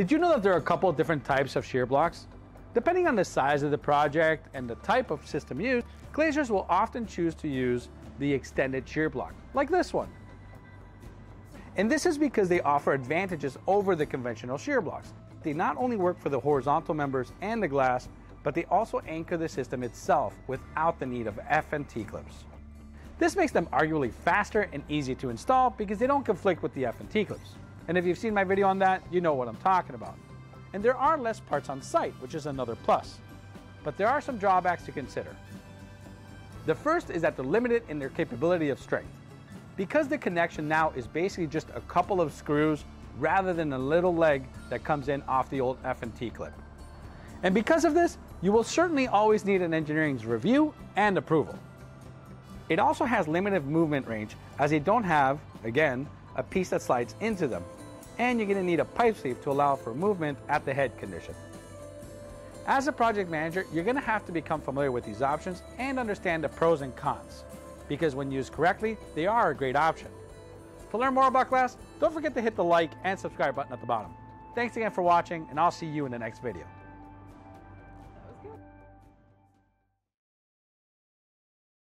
Did you know that there are a couple of different types of shear blocks? Depending on the size of the project and the type of system used, glaziers will often choose to use the extended shear block, like this one. And this is because they offer advantages over the conventional shear blocks. They not only work for the horizontal members and the glass, but they also anchor the system itself without the need of F and T clips. This makes them arguably faster and easy to install because they don't conflict with the F and T clips. And if you've seen my video on that, you know what I'm talking about. And there are less parts on site, which is another plus. But there are some drawbacks to consider. The first is that they're limited in their capability of strength. Because the connection now is basically just a couple of screws rather than a little leg that comes in off the old F and T clip. And because of this, you will certainly always need an engineering's review and approval. It also has limited movement range as they don't have, again, a piece that slides into them. And you're gonna need a pipe sleeve to allow for movement at the head condition. As a project manager, you're gonna have to become familiar with these options and understand the pros and cons, because when used correctly, they are a great option. To learn more about glass, don't forget to hit the like and subscribe button at the bottom. Thanks again for watching, and I'll see you in the next video.